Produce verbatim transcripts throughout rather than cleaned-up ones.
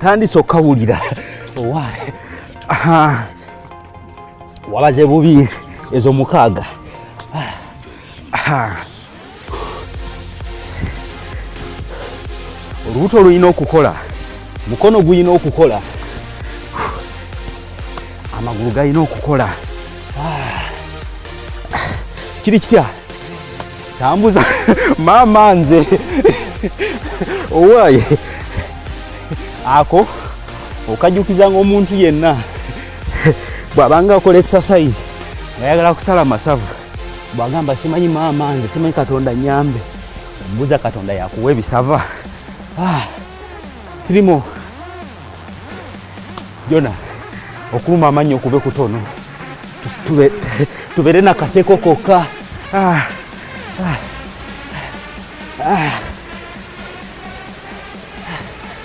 ntandise okkawulira owaale walaze bubi ezo mukaaga olubuto lulina okukola, mukono guyina okukola, amagulu galina okukola. Kiri kitya? Tambuza mama nze owaye ako okajukizanga omuntu yenna bwabanga akola exercise ayagala kusala masavu bwagamba simanyi mama nze, simanyi Katonda nyambe, mbuza Katonda yakuwa ebisava. Ah, kirimo Jona okuluma amanyi okube kutono tube tubere na kaseko koka. Ah, ah, ah.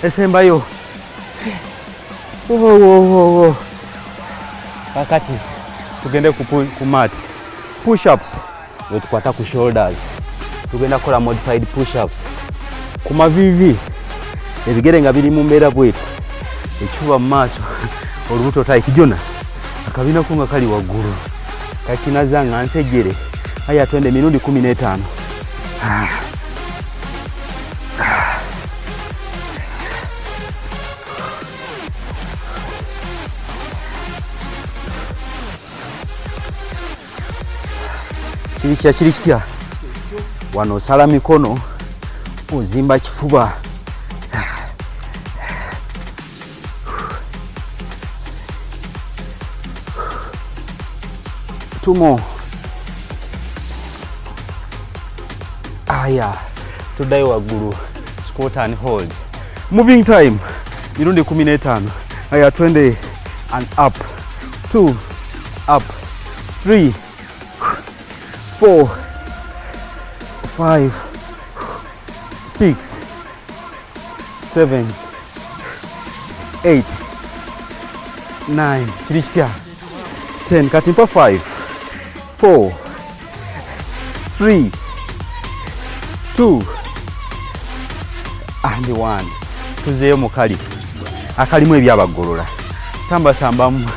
Esembayo. Wo wo wo wo. Kakati tugende kumati. Push-ups. Wetukwata ku shoulders. Tugenda kola modified push-ups. Kuma vivi. Ebigere nga biri mu mbeera bwetu. Ekiwa maaso. Olubuto taiki Jona. Akabina kunga kali waggulu. Kakinazanga nsejere. Haya twende minundi kumi na ttaano. Ah. Ah. Kirichia kirichia. Wano sala mikono uzimba kifuba. Two more. Aya, today waggulu, squat and hold. Moving time, mirundi kumi na ttaano. Aya, twende and up, two, up, three, four, five, six, seven, eight, nine, ten, katimpa five. Four, three, two, and one. Tuzeyo mukali. Akalimu ebyaba golola. Samba samba mu.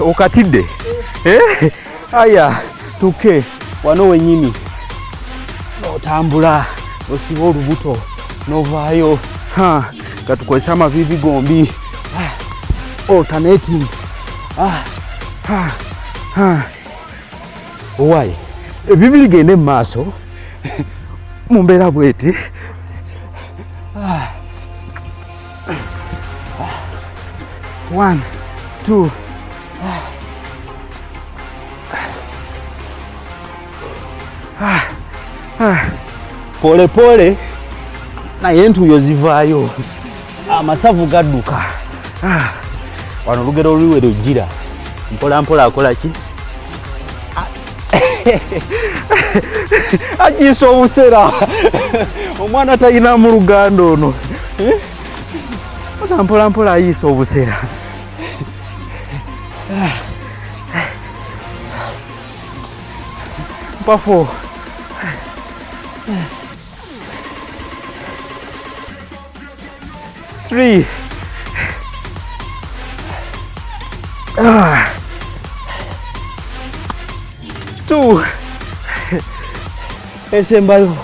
Okatide. Eh? Aya, tuke. Wano wenyini. No tambula. Osiwo olubuto. Novayo. Ha. Katukozesa amavivi gombi. Alternating. Ah. Ha. Ha. Owaye ebibi ligende maaso mu mbeera bweti. Ah. Ah. One, two. Ah. Ah. Ah. Pole pole naye entuyo zivaayo amasavu gadduka. Ah. Wano olugero oluliwe lujjira mpola mpola akola ki ajiisa obusera omwana tayina mu Luganda ono mpola mpola ayiisa obusera. Mpafo three. Ah. Two. Esembayo.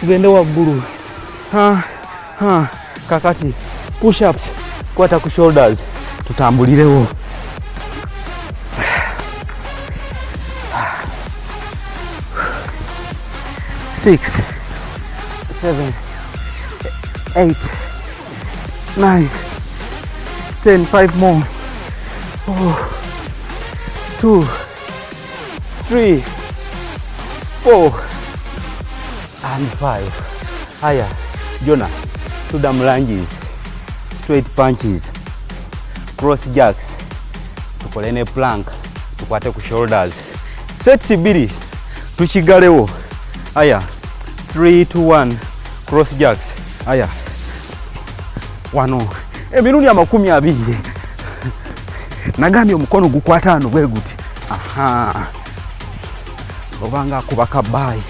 Tugende waggulu. Ha. Ha. Kakati. Push-ups. Kwata ku shoulders. Tutambulirewo. Six. Seven. Eight. Nine. Ten. Five more. Oh. Two. Three, four, and five. Higher, Jonah. Two dumb lunges, straight punches, cross jacks. Tukolene plank. Tukwate ku shoulders. Set sibiri. Tuchigalewo. Higher. Three, two, one. Cross jacks. Higher. Wano. Emirundi amakumi abiri. Nagambye omukono gukwatano bwe guti. Aha. Obanga kubaka bayi.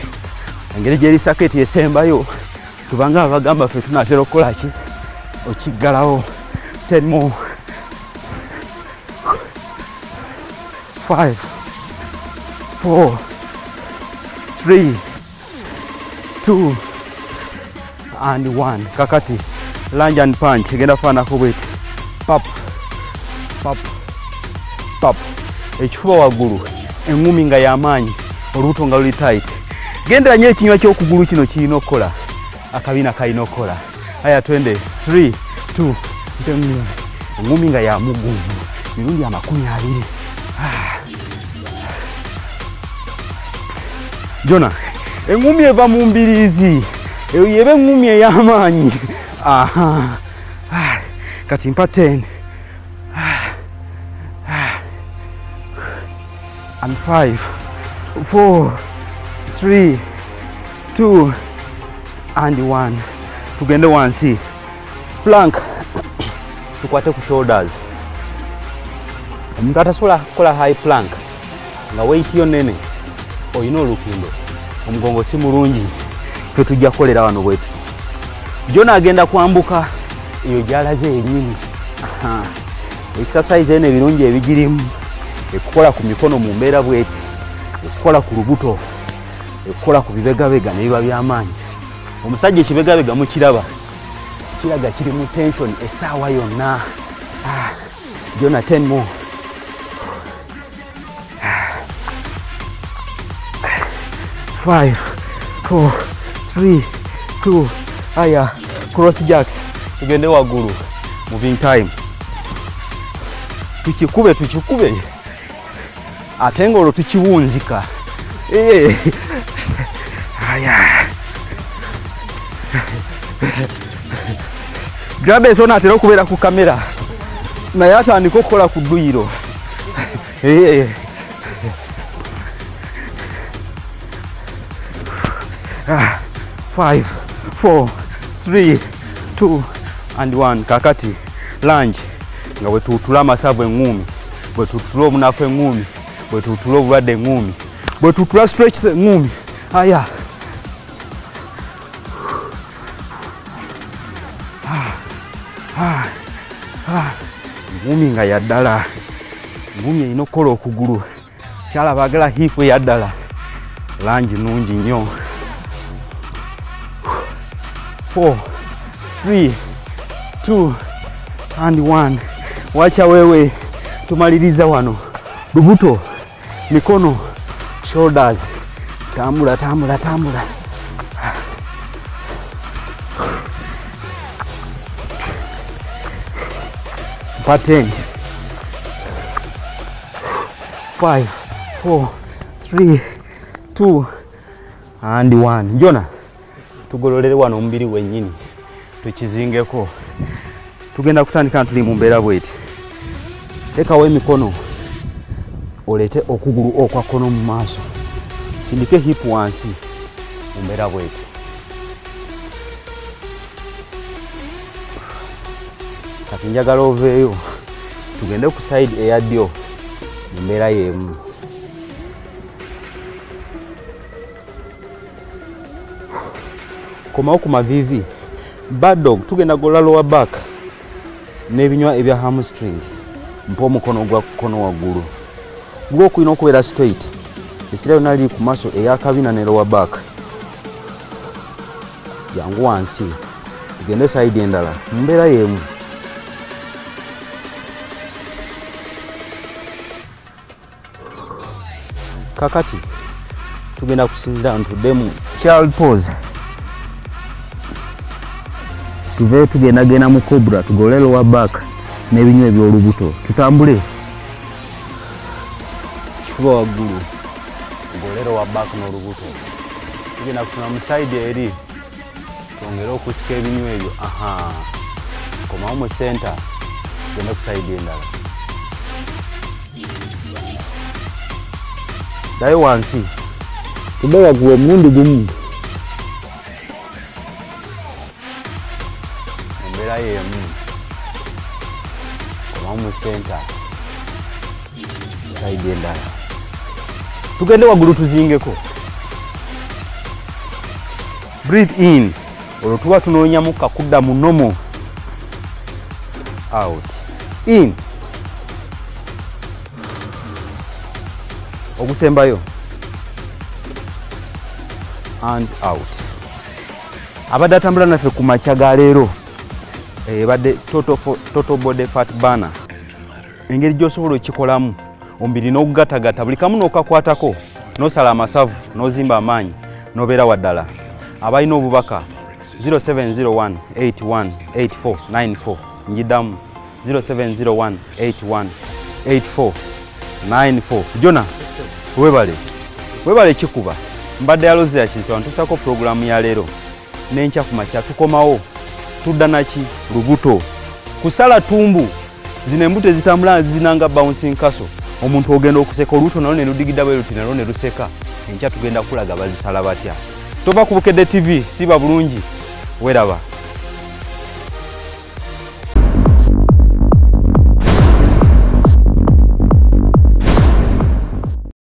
Engeri jeri saketi esembayo. tubanga abagamba ffe tunatera okukola ki, okiggalawo ten more five four three two and one. Kakati lunge and punch egenda faanako bweti pap pap pap, ekifuba waggulu, engumi nga y'amaanyi, olubuto nga luli tight. Gendera nnyo ekinywa ky'okugulu kino kirina okukola, akabina kalina okukola. Haya twende three two, engumi nga ya mugumu, mirundi amakumi abiri. Jona, engumi eva mu mbirizi, eyo yeba engumi ey'amaanyi. Aha, kati mpa ten and five four three two and one. Tugende wansi plank, tukwate ku shoulders. Omuntu atasobola kukola high plank nga weight yo nene, oyina olukindo, omugongo si mulungi, ffe tujja kukolera wano bwetu. Jona agenda kwambuka eyo gyalaze yennyini. Exercise eno ebirungi ebigirimu, ekukola ku mikono mu mbeera bweti, ekukola ku lubuto, ekukola ku bibegabega ne biba by'amaanyi. Omusajja ekibegabega mukiraba, kiraga kiri mu tension essaawa yonna. Jona ten more. five four three two. Aya, cross jacks, tugende waggulu, moving time. Tukikube tukikube atenga olwo tukiwunzika. Eh. Aya. Grabe zona atera okubeera ku kamera, naye atandika okukola ku dduyiro. Eh. Ah, five four three two and one. Kakati lunge nga bwe tutula masavu engumi, bwe tutula omunafu engumi, bwe tutula obulwadde engumi, bwe tutula stretches engumi. Aya. Engumi nga yaddala, engumi erina okukola okugulu, kyala baagala hifu yaddala. Lunge nnungi nnyo. four three two and one. Wacha wewe tumaliriza wano, lubuto, mikono, shoulders. Tambula tambula tambula. Patent. five four three two and one. Jona, tugololere wano mubiri wennyini, tukizingeko. Tugenda kutandika tuli mu mbeera bweti. Tekawo emikono, olete okugulu okwakono mu maaso, sindike hip wansi mu mbeera bweti. Kati njagala oveeyo, tugende ku side eya ddyo mu mbeera y'emu. Komawo ku mavivi, bad dog, tugenda gola lower back n'ebinywa ebya hamstring. Mpo mukono gwa kukono waggulu, gwo kulina okubeera straight, essira yonna liri ku maaso eyakabina ne lower back. Jangu wansi, tugende sayidi endala mu mbeera y'emu. Kakati tugenda kusinzira ntuddemu child pose. Tuve tugenda gena mu cobra, tugole lower back n'ebinywa eby'olubuto. Tutambule kifuba waggulu, tugole lower back n'olubuto. Tugenda kufuna mu side eri, twongere okusika ebinywa ebyo. Aha, komawo mu center, tugenda ku side endala. Dayo wansi, tube waggulu omundi gumu. Center side endala, tugende waggulu tuzingeko. Breathe in, Olwo tuba tunoonya mukka kudda mu nomo. Out. In. Ogusembayo. And out. Abadde atambula naffe ku makya ga leero. Ebadde total, total body fat burner. Engeri gy'osobola okikolamu. Omubiri n'ogugatagata buli kamu n'okakwatako. Kusala masavu, n'ozimba amaanyi, n'obeera waddala. Abalina obubaka zero seven zero one eight one eight four nine four. Njidamu zero seven zero one eight one eight four nine four. Jona, webale. Webale kikuba. Mbadde yaloze ya kintu ntusako programu ya leero. N'enkya ku makya tukomawo. Tudda naki lubuto. Kusala tumbu. Zino embuto ezitambula zinanga bouncing castle. Omuntu ogenda okuseka oluto nalo ne ludigidda bwe luti nalo ne luseka. Enkya tugenda kulaga bazisala batya. Toba ku Bukedde T V, siba bulungi. Weraba.